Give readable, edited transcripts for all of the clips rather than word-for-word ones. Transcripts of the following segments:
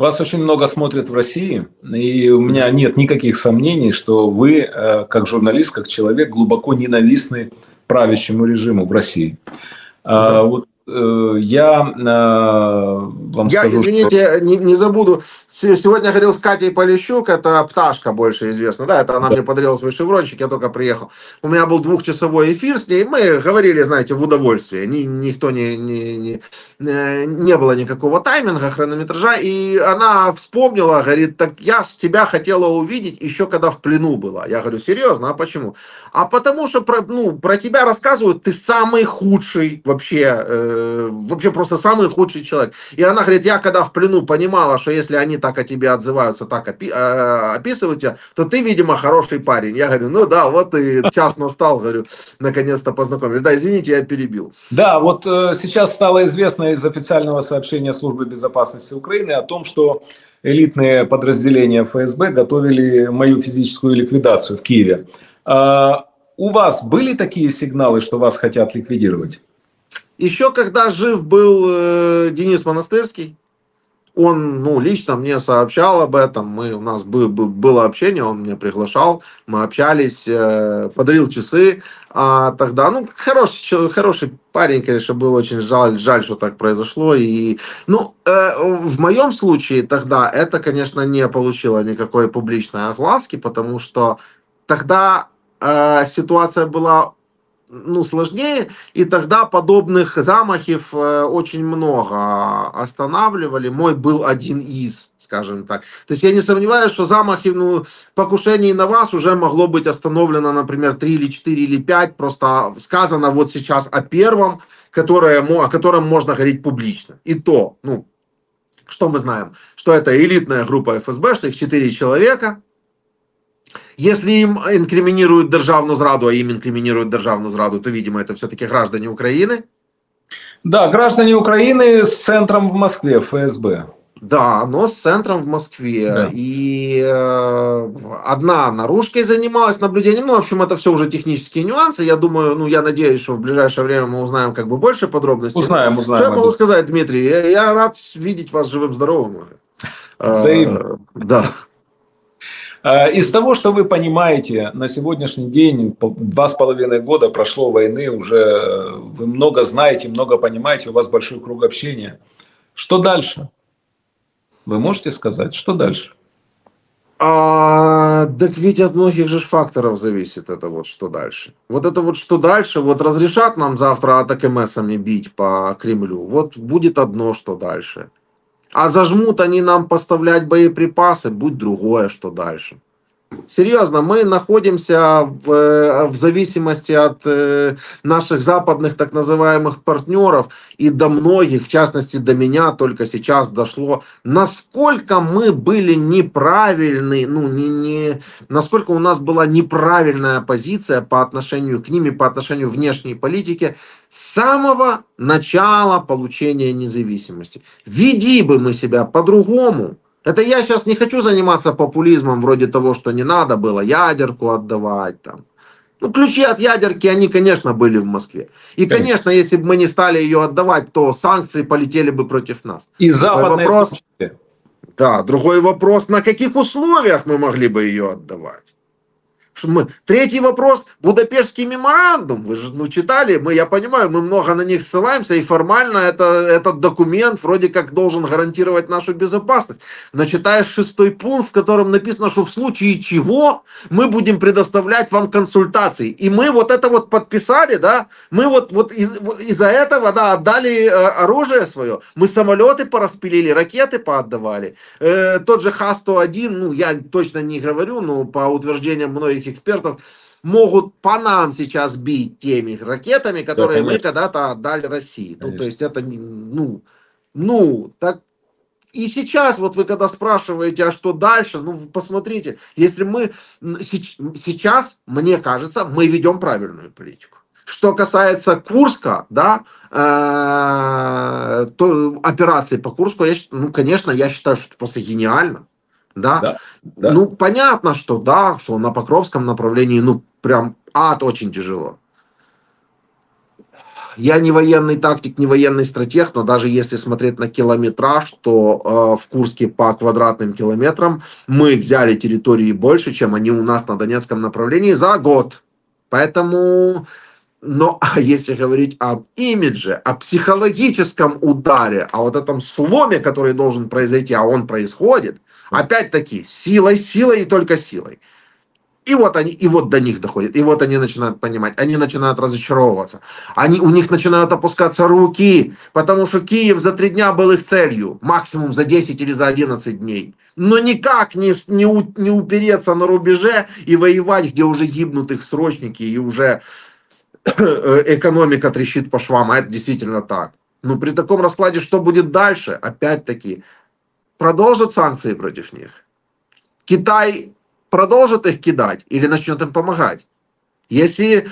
Вас очень много смотрят в России, и у меня нет никаких сомнений, что вы, как журналист, как человек, глубоко ненавистны правящему режиму в России. Да. Вот, я вам скажу, извините, что... не забуду. Сегодня я говорил с Катей Полищук, это «Пташка» больше известна. Да, это она мне подарила свой шеврончик, я только приехал. У меня был двухчасовой эфир с ней, мы говорили, знаете, в удовольствие. Не было никакого тайминга, хронометража. И она вспомнила, говорит, так я тебя хотела увидеть еще когда в плену была. Я говорю, серьезно, а почему? А потому что про тебя рассказывают, ты самый худший вообще просто самый худший человек. И она говорит, я когда в плену понимала, что если они так о тебе отзываются, так описывают тебя, то ты, видимо, хороший парень. Я говорю, ну да, вот и час настал, говорю, наконец-то познакомились. Да, извините, я перебил. Да, вот сейчас стало известно из официального сообщения Службы безопасности Украины о том, что элитные подразделения ФСБ готовили мою физическую ликвидацию в Киеве. У вас были такие сигналы, что вас хотят ликвидировать? Еще когда жив был Денис Монастырский, он лично мне сообщал об этом, у нас было общение, он меня приглашал, мы общались, подарил часы. А тогда, хороший парень, конечно, был, очень жаль, что так произошло. И, в моем случае тогда это, конечно, не получило никакой публичной огласки, потому что тогда ситуация была... сложнее, и тогда подобных замахов очень много останавливали. Мой был один из, скажем так. То есть я не сомневаюсь, что замахи, покушений на вас уже могло быть остановлено, например, 3 или 4 или 5, просто сказано вот сейчас о первом, о котором можно говорить публично. И то, что мы знаем, что это элитная группа ФСБ, что их 4 человека. Если им инкриминируют державную зраду, а им инкриминируют державную зраду, то, видимо, это все-таки граждане Украины. Да, граждане Украины с центром в Москве, ФСБ. Да, но с центром в Москве. Да. И одна наружкой занималась наблюдением. В общем, это все уже технические нюансы. Я думаю, я надеюсь, что в ближайшее время мы узнаем больше подробностей. Узнаем. Что я могу сказать, Дмитрий? Я рад видеть вас живым-здоровым. Взаимно. Да. Из того, что вы понимаете, на сегодняшний день, 2,5 года прошло войны, уже вы много знаете, много понимаете, у вас большой круг общения. Что дальше? Вы можете сказать, что дальше? Так ведь от многих же факторов зависит это что дальше. Вот разрешат нам завтра атакамсами бить по Кремлю, вот будет одно, что дальше. А зажмут они нам поставлять боеприпасы, будет другое, что дальше. Серьезно, мы находимся в зависимости от наших западных так называемых партнеров, и до многих, в частности до меня, только сейчас дошло, насколько мы были неправильны, насколько у нас была неправильная позиция по отношению к ним и по отношению к внешней политике с самого начала получения независимости. Веди бы мы себя по-другому. Это я сейчас не хочу заниматься популизмом вроде того, что не надо было ядерку отдавать. Ключи от ядерки, они, конечно, были в Москве. И, конечно, если бы мы не стали ее отдавать, то санкции полетели бы против нас. И западные вопрос... Да, другой вопрос, на каких условиях мы могли бы ее отдавать? Третий вопрос, Будапештский меморандум, вы же читали, я понимаю, мы много на них ссылаемся, и формально этот документ вроде как должен гарантировать нашу безопасность. Но читаешь 6-й пункт, в котором написано, что в случае чего мы будем предоставлять вам консультации. И мы это подписали, да, мы из-за этого, да, отдали оружие свое, мы самолеты пораспилили, ракеты поотдавали. Тот же Х-101, я точно не говорю, но по утверждениям многих экспертов, могут по нам сейчас бить теми ракетами, которые мы когда-то отдали России. То есть это, так... И сейчас вы когда спрашиваете, а что дальше, посмотрите, если мы... Сейчас, мне кажется, мы ведем правильную политику. Что касается Курска, да, операции по Курску, конечно, я считаю, что это просто гениально. Да. Понятно, что что на Покровском направлении, прям очень тяжело. Я не военный тактик, не военный стратег, но даже если смотреть на километраж, то в Курске по квадратным километрам мы взяли территории больше, чем они у нас на Донецком направлении за год. Поэтому, но если говорить об имидже, о психологическом ударе, о вот этом сломе, который должен произойти, а он происходит, опять-таки силой и только силой. И вот они, и вот до них доходит, и вот они начинают понимать, они начинают разочаровываться, у них начинают опускаться руки, потому что Киев за 3 дня был их целью, максимум за 10 или за 11 дней. Но никак не упереться на рубеже и воевать, где уже гибнут их срочники, и уже экономика трещит по швам, а это действительно так. Но при таком раскладе что будет дальше? Опять-таки, продолжат санкции против них? Китай продолжит их кидать или начнет им помогать? Если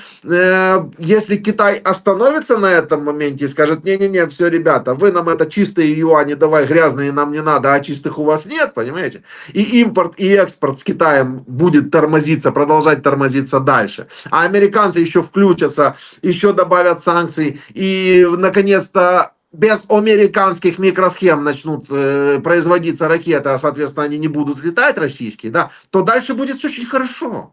Китай остановится на этом моменте и скажет: не-не-не, все, ребята, вы нам это чистые юани давай, грязные нам не надо, а чистых у вас нет, понимаете? И импорт, и экспорт с Китаем будет тормозиться, продолжать тормозиться дальше. А американцы еще включатся, еще добавят санкций, и наконец-то без американских микросхем начнут производиться ракеты, а, соответственно, они не будут летать, российские, да, то дальше будет все очень хорошо.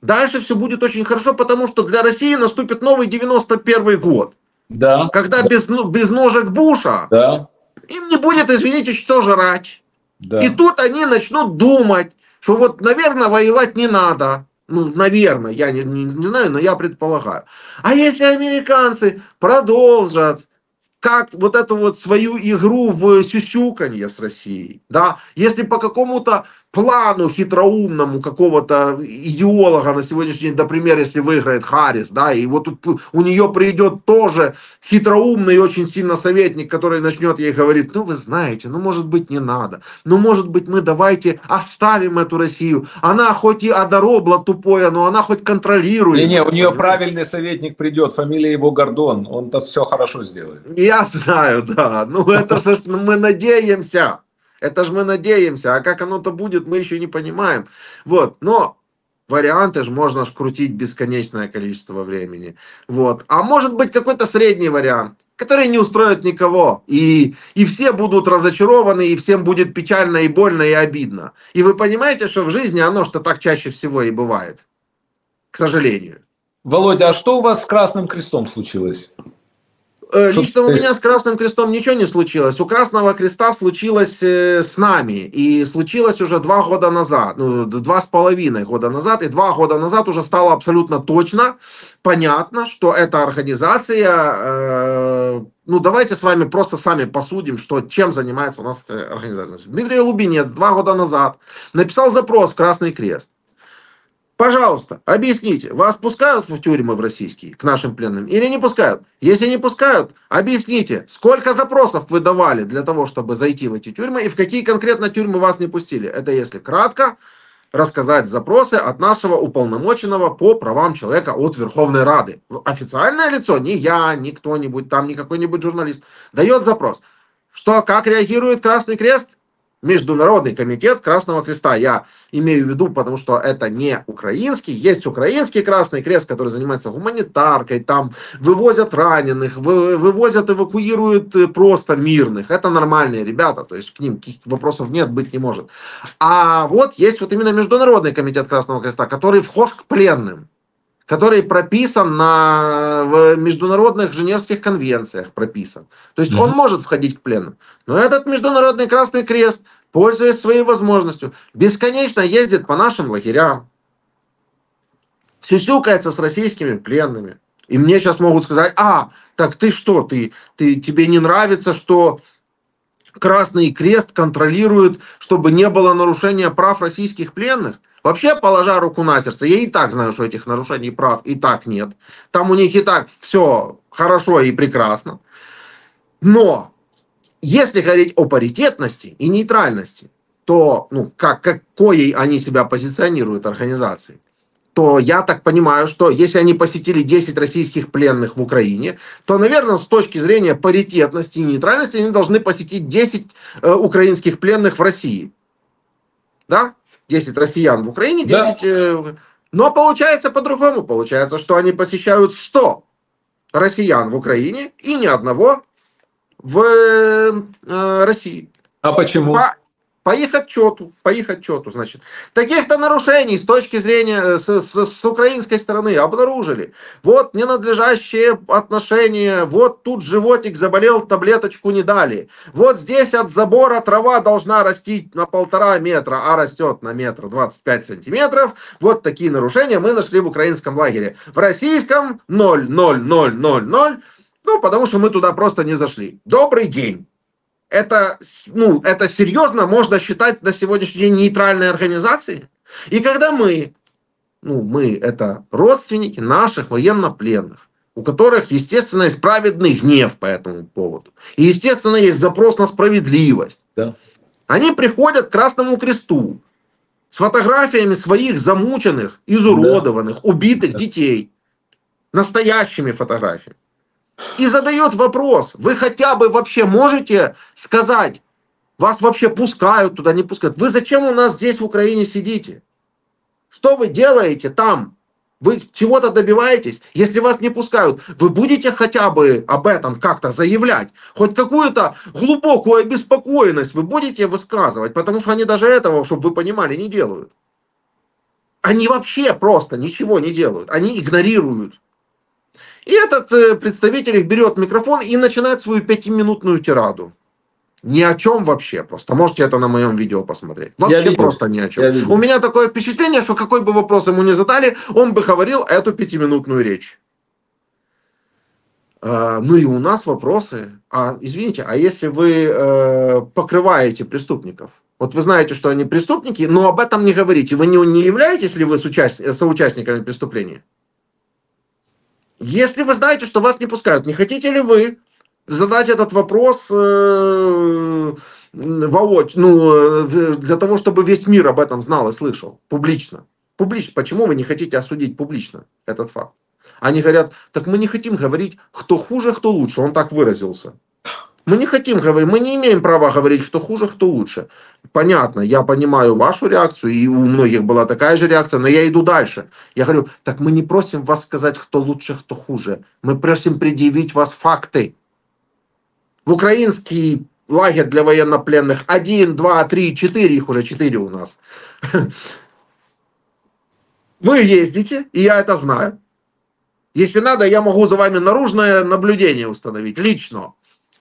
Дальше все будет очень хорошо, потому что для России наступит новый 91-й год. Да. Когда да. Без ножек Буша да. им не будет, извините, что жрать. Да. И тут они начнут думать, что вот, наверное, воевать не надо. Ну, наверное, я не знаю, но я предполагаю. А если американцы продолжат как вот эту вот свою игру в сюсюканье с Россией, да, если по какому-то плану хитроумному какого-то идеолога на сегодняшний день, например, если выиграет Харрис, да, и вот у нее придет тоже хитроумный очень сильно советник, который начнет ей говорить: ну, вы знаете, ну, может быть, не надо, ну, может быть, мы давайте оставим эту Россию, она хоть и одоробла тупое, но она хоть контролирует. Не-не, у нее правильный советник придет, фамилия его Гордон, он-то все хорошо сделает. Я знаю, да, ну, это же мы надеемся. Это же мы надеемся, а как оно-то будет, мы еще не понимаем. Вот, но варианты же можно крутить бесконечное количество времени. Вот, а может быть какой-то средний вариант, который не устроит никого, и все будут разочарованы, и всем будет печально, и больно, и обидно. И вы понимаете, что в жизни оно что так чаще всего и бывает, к сожалению. Володя, а что у вас с Красным Крестом случилось? Лично у меня с Красным Крестом ничего не случилось. У Красного Креста случилось с нами. И случилось уже 2 года назад. Ну, 2,5 года назад. И 2 года назад уже стало абсолютно точно понятно, что эта организация... Ну, давайте с вами просто сами посудим, что, чем занимается у нас организация. Дмитрий Лубинец 2 года назад написал запрос в Красный Крест. Пожалуйста, объясните, вас пускают в тюрьмы в российские, к нашим пленным, или не пускают? Если не пускают, объясните, сколько запросов вы давали для того, чтобы зайти в эти тюрьмы, и в какие конкретно тюрьмы вас не пустили? Это если кратко рассказать запросы от нашего уполномоченного по правам человека от Верховной Рады. Официальное лицо, не я, не кто-нибудь там, не какой-нибудь журналист, дает запрос. Что, как реагирует Красный Крест? Международный комитет Красного Креста, я имею в виду, потому что это не украинский, есть украинский Красный Крест, который занимается гуманитаркой, там вывозят раненых, вывозят, эвакуируют просто мирных, это нормальные ребята, то есть к ним вопросов нет, быть не может. А вот есть вот именно Международный комитет Красного Креста, который вхож к пленным, который прописан в международных Женевских конвенциях, прописан. То есть он может входить к пленным. Но этот Международный Красный Крест, пользуясь своей возможностью, бесконечно ездит по нашим лагерям, сюсюкается с российскими пленными. И мне сейчас могут сказать: а, так ты что, тебе не нравится, что Красный Крест контролирует, чтобы не было нарушения прав российских пленных? Вообще, положа руку на сердце, я и так знаю, что этих нарушений прав и так нет. Там у них и так все хорошо и прекрасно. Но если говорить о паритетности и нейтральности, то, ну, какой они себя позиционируют, организации, то я так понимаю, что если они посетили 10 российских пленных в Украине, то, наверное, с точки зрения паритетности и нейтральности они должны посетить 10 украинских пленных в России. Да? 10 россиян в Украине, 10... Да. Но получается по-другому. Получается, что они посещают 100 россиян в Украине и ни одного в России. А почему? По их отчету, значит, таких-то нарушений с точки зрения, с украинской стороны обнаружили. Вот ненадлежащие отношения, вот тут животик заболел, таблеточку не дали. Вот здесь от забора трава должна расти на 1,5 метра, а растет на 1,25 метра. Вот такие нарушения мы нашли в украинском лагере. В российском 0,0,0,0,0, ну, потому что мы туда просто не зашли. Добрый день. Это, ну, это серьезно можно считать на сегодняшний день нейтральной организацией? И когда мы, это родственники наших военнопленных, у которых, естественно, есть праведный гнев по этому поводу, и, естественно, есть запрос на справедливость, да. Они приходят к Красному Кресту с фотографиями своих замученных, изуродованных, да. убитых да. детей, настоящими фотографиями. И задает вопрос, вы хотя бы вообще можете сказать, вас вообще пускают туда, не пускают? Вы зачем у нас здесь в Украине сидите? Что вы делаете там? Вы чего-то добиваетесь? Если вас не пускают, вы будете хотя бы об этом как-то заявлять? Хоть какую-то глубокую обеспокоенность вы будете высказывать? Потому что они даже этого, чтобы вы понимали, не делают. Они вообще просто ничего не делают. Они игнорируют. И этот представитель их берет микрофон и начинает свою 5-минутную тираду. Ни о чем вообще просто. Можете это на моем видео посмотреть. Вообще просто ни о чем. У меня такое впечатление, что какой бы вопрос ему ни задали, он бы говорил эту 5-минутную речь. Ну и у нас вопросы. Извините, а если вы покрываете преступников? Вот вы знаете, что они преступники, но об этом не говорите. Вы не являетесь ли вы соучастниками преступления? Если вы знаете, что вас не пускают, не хотите ли вы задать этот вопрос для того, чтобы весь мир об этом знал и слышал публично? Почему вы не хотите осудить публично этот факт? Они говорят, так мы не хотим говорить, кто хуже, кто лучше. Он так выразился. Мы не хотим говорить, мы не имеем права говорить, кто хуже, кто лучше. Понятно, я понимаю вашу реакцию, и у многих была такая же реакция, но я иду дальше. Я говорю, так мы не просим вас сказать, кто лучше, кто хуже. Мы просим предъявить вас факты. В украинский лагерь для военнопленных 1, 2, 3, 4, их уже 4 у нас. Вы ездите, и я это знаю. Если надо, я могу за вами наружное наблюдение установить, лично.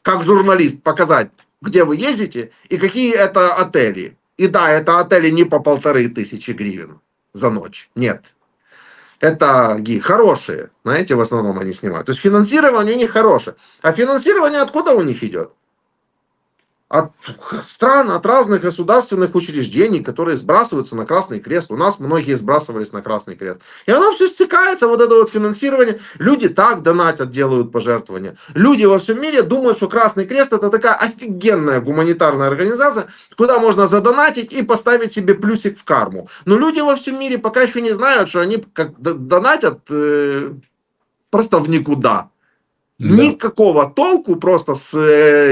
Как журналист показать, где вы ездите и какие это отели. И да, это отели не по 1500 гривен за ночь. Нет. Это хорошие. Знаете, в основном они снимают. То есть финансирование у них хорошее. А финансирование откуда у них идет? От стран, от разных государственных учреждений, которые сбрасываются на Красный Крест. У нас многие сбрасывались на Красный Крест. И оно все стекается, вот это вот финансирование. Люди так донатят, делают пожертвования. Люди во всем мире думают, что Красный Крест — это такая офигенная гуманитарная организация, куда можно задонатить и поставить себе плюсик в карму. Но люди во всем мире пока еще не знают, что они как донатят просто в никуда. Да. Никакого толку просто с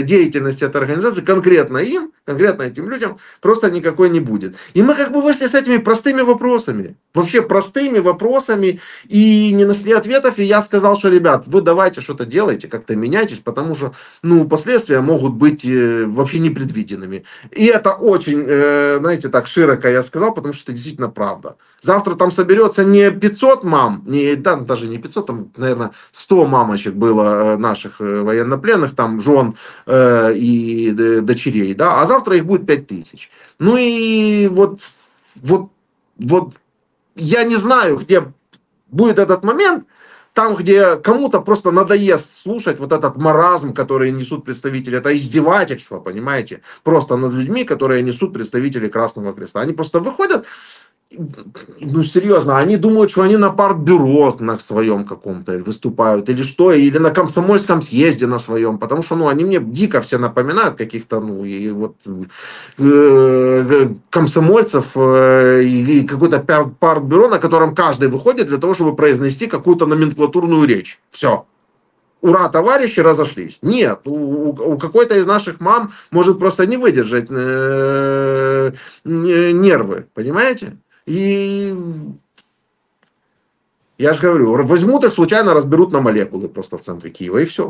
деятельности этой организации, конкретно им, конкретно этим людям, просто никакой не будет. И мы как бы вышли с этими простыми вопросами. Вообще простыми вопросами, и не нашли ответов, и я сказал, что, ребят, вы давайте что-то делайте, как-то меняйтесь, потому что, ну, последствия могут быть вообще непредвиденными. И это очень, знаете, так широко я сказал, потому что это действительно правда. Завтра там соберется не 500 мам, не, да, даже не 500, там, наверное, 100 мамочек было, наших военнопленных, там, жен и дочерей, да, а завтра их будет 5000. Ну и вот я не знаю, где будет этот момент, там, где кому-то просто надоест слушать вот этот маразм, который несут представители, это издевательство, понимаете, просто над людьми, которые несут представители Красного Креста. Они просто выходят, ну, серьезно, они думают, что они на партбюро на своем каком-то выступают, или что, или на комсомольском съезде на своем, потому что, ну, они мне дико все напоминают каких-то, ну, и вот комсомольцев, и какое-то партбюро, на котором каждый выходит для того, чтобы произнести какую-то номенклатурную речь. Все. Ура, товарищи, разошлись. Нет, у какой-то из наших мам может просто не выдержать нервы, понимаете? И Я же говорю, возьмут их случайно, разберут на молекулы просто в центре Киева, и все.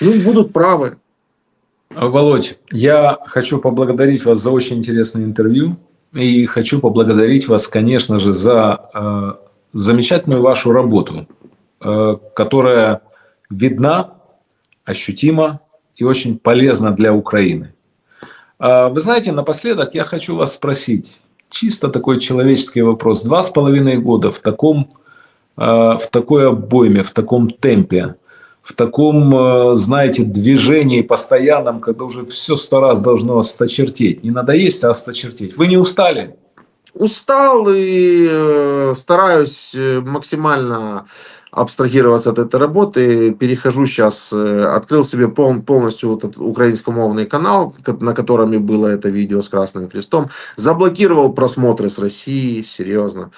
Ну, будут правы. Володь, я хочу поблагодарить вас за очень интересное интервью. И хочу поблагодарить вас, конечно же, за замечательную вашу работу, которая видна, ощутима и очень полезна для Украины. Вы знаете, напоследок я хочу вас спросить, чисто такой человеческий вопрос. 2,5 года в такой обойме, в таком темпе, в таком, знаете, движении постоянном, когда уже все 100 раз должно осточертеть. Не надоесть, а осточертеть. Вы не устали? Устал и стараюсь максимально абстрагироваться от этой работы. Перехожу сейчас, открыл себе полностью вот этот украинскомовный канал, на котором и было это видео с Красным Крестом. Заблокировал просмотры с России, серьезно.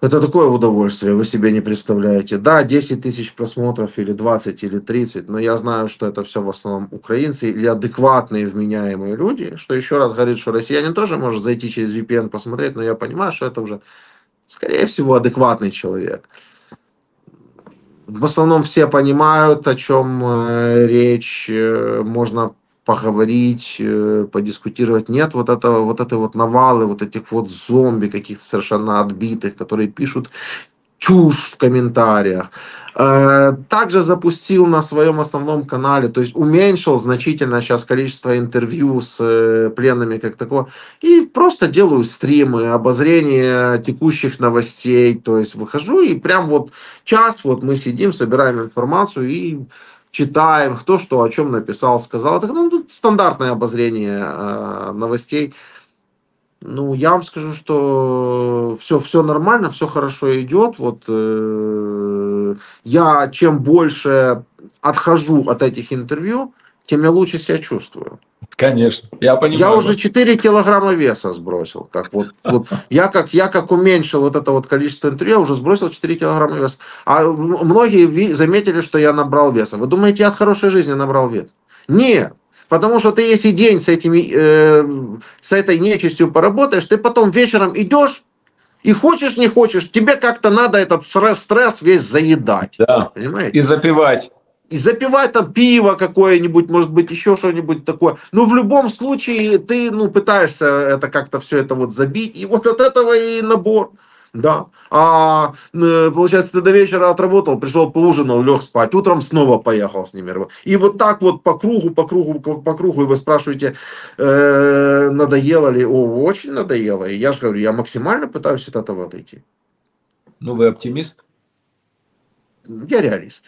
Это такое удовольствие, вы себе не представляете. Да, 10 тысяч просмотров, или 20, или 30, но я знаю, что это все в основном украинцы или адекватные вменяемые люди, что еще раз говорит, что россиянин тоже может зайти через VPN посмотреть, но я понимаю, что это уже, скорее всего, адекватный человек. В основном все понимают, о чем речь, можно поговорить, подискутировать. Нет вот этого, вот этой вот навалы, вот этих вот зомби каких-то совершенно отбитых, которые пишут чушь в комментариях. Также запустил на своем основном канале, то есть уменьшил значительно сейчас количество интервью с пленными как такого, и просто делаю стримы, обозрение текущих новостей, то есть выхожу и прям вот час вот мы сидим, собираем информацию и читаем, кто что о чем написал, сказал. Так, ну, тут стандартное обозрение новостей. Ну, я вам скажу, что все нормально, все хорошо идет. Вот, я чем больше отхожу от этих интервью, тем я лучше себя чувствую. Конечно, я понимаю. Я уже 4 килограмма веса сбросил. Как вот, я как уменьшил вот это вот количество интервью, я уже сбросил 4 килограмма веса. А многие заметили, что я набрал веса. Вы думаете, я от хорошей жизни набрал вес? Нет. Потому что ты, если день с этой нечистью поработаешь, ты потом вечером идешь, и хочешь, не хочешь, тебе как-то надо этот стресс весь заедать. Да. Понимаете? И запивать. И запивать там пиво какое-нибудь, может быть, еще что-нибудь такое. Но в любом случае ты, ну, пытаешься это как-то все это вот забить. И вот от этого и набор. Да. А получается, ты до вечера отработал, пришел, поужинал, лег спать. Утром снова поехал с ними. И вот так вот по кругу. И вы спрашиваете, надоело ли? О, очень надоело. И я же говорю, я максимально пытаюсь от этого отойти. Ну, вы оптимист? Я реалист.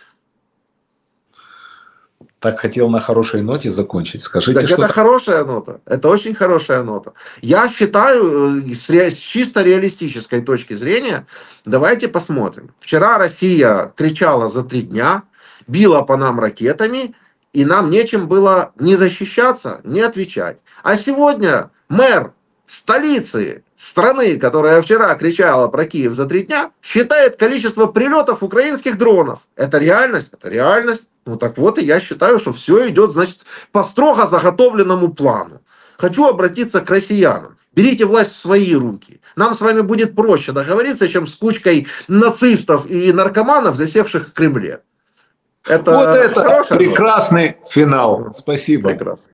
Так хотел на хорошей ноте закончить. Скажите, так что... Это хорошая нота. Это очень хорошая нота. Я считаю, с чисто реалистической точки зрения, давайте посмотрим. Вчера Россия кричала за 3 дня, била по нам ракетами, и нам нечем было ни защищаться, ни отвечать. А сегодня мэр столицы страны, которая вчера кричала про Киев за 3 дня, считает количество прилетов украинских дронов. Это реальность? Это реальность. Ну так вот, и я считаю, что все идет, значит, по строго заготовленному плану. Хочу обратиться к россиянам. Берите власть в свои руки. Нам с вами будет проще договориться, чем с кучкой нацистов и наркоманов, засевших в Кремле. Это вот это прекрасный финал. Спасибо. Прекрасно.